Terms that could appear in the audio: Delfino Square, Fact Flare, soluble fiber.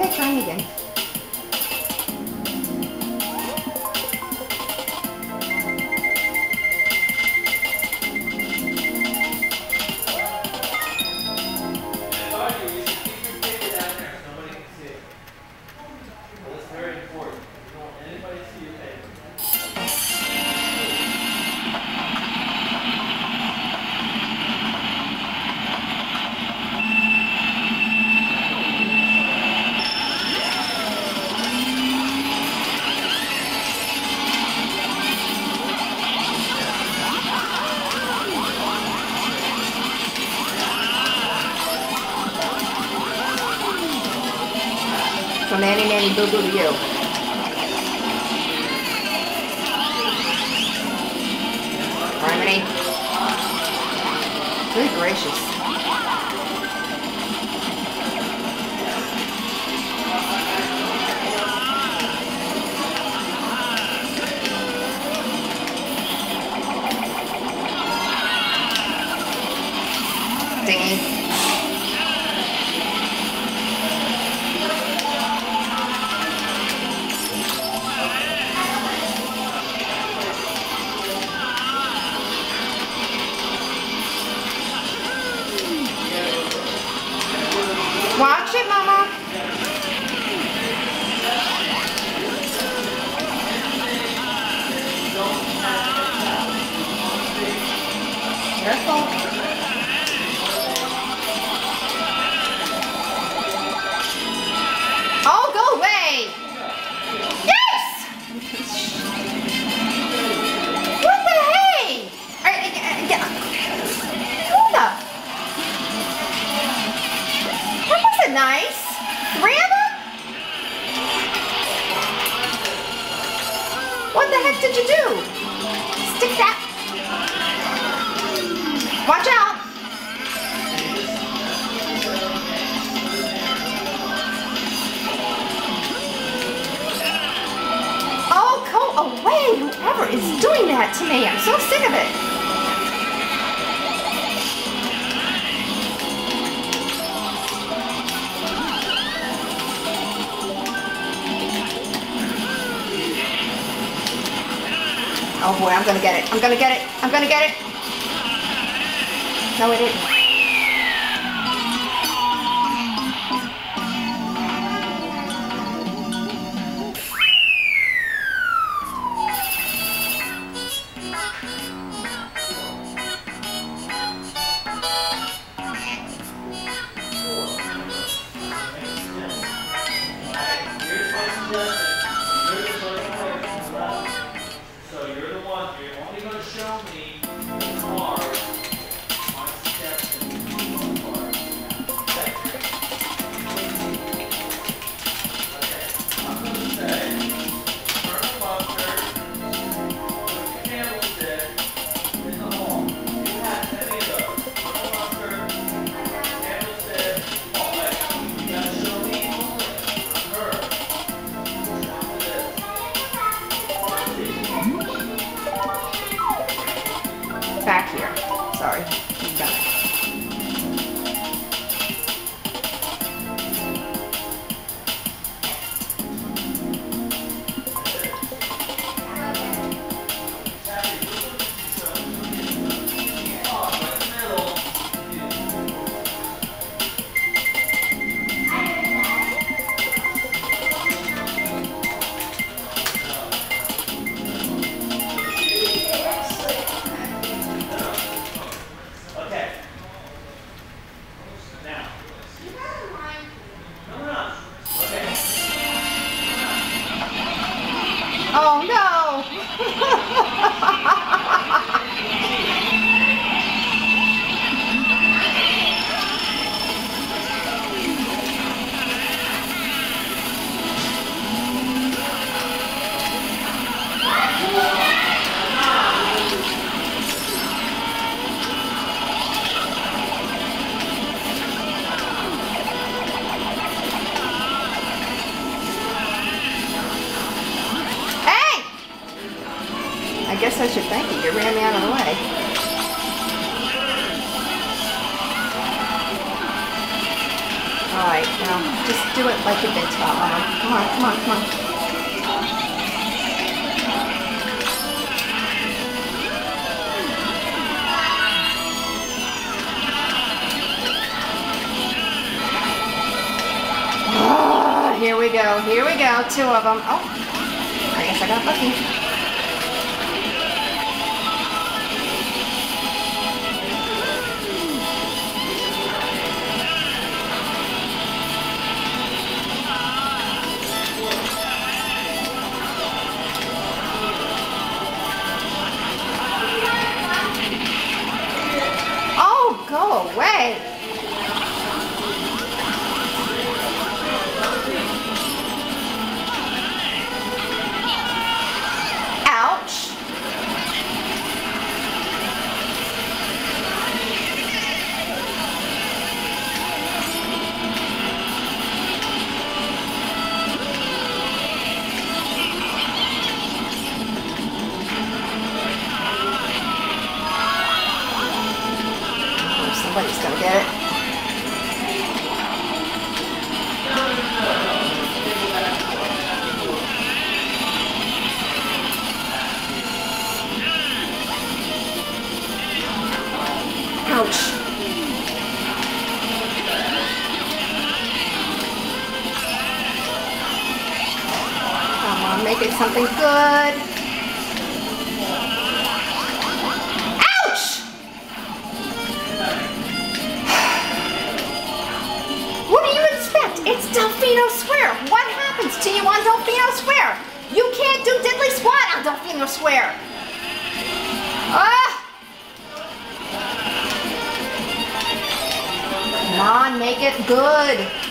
Okay, trying again. From Annie Nanny Doo Doo to you. Harmony. Good gracious. Dingy. Watch it, Mama. Careful. Oh, go away. Yes! What the hey? Hold up. Nice. Three of them? What the heck did you do? Stick that. Watch out. Oh, go away, whoever is doing that to me. I'm so sick of it. Oh boy, I'm gonna get it. I'm gonna get it. I'm gonna get it. No, it isn't. Back here. Sorry. You got it. Oh no! I guess I should thank you. You ran me out of the way. Oh, I right, now just do it like a bitch. Come on, come on, come on. Oh, here we go, two of them. Oh, I guess I got lucky. Somebody's gonna get it. Ouch. Come on, make it something good. It's Delfino Square. What happens to you on Delfino Square? You can't do diddly squat on Delfino Square. Ah! Come on, make it good.